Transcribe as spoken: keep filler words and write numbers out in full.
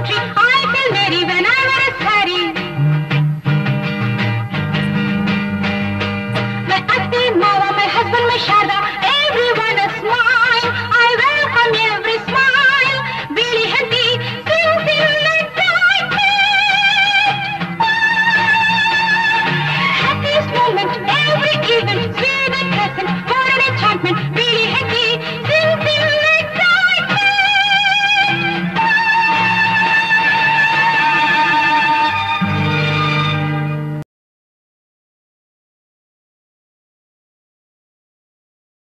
country.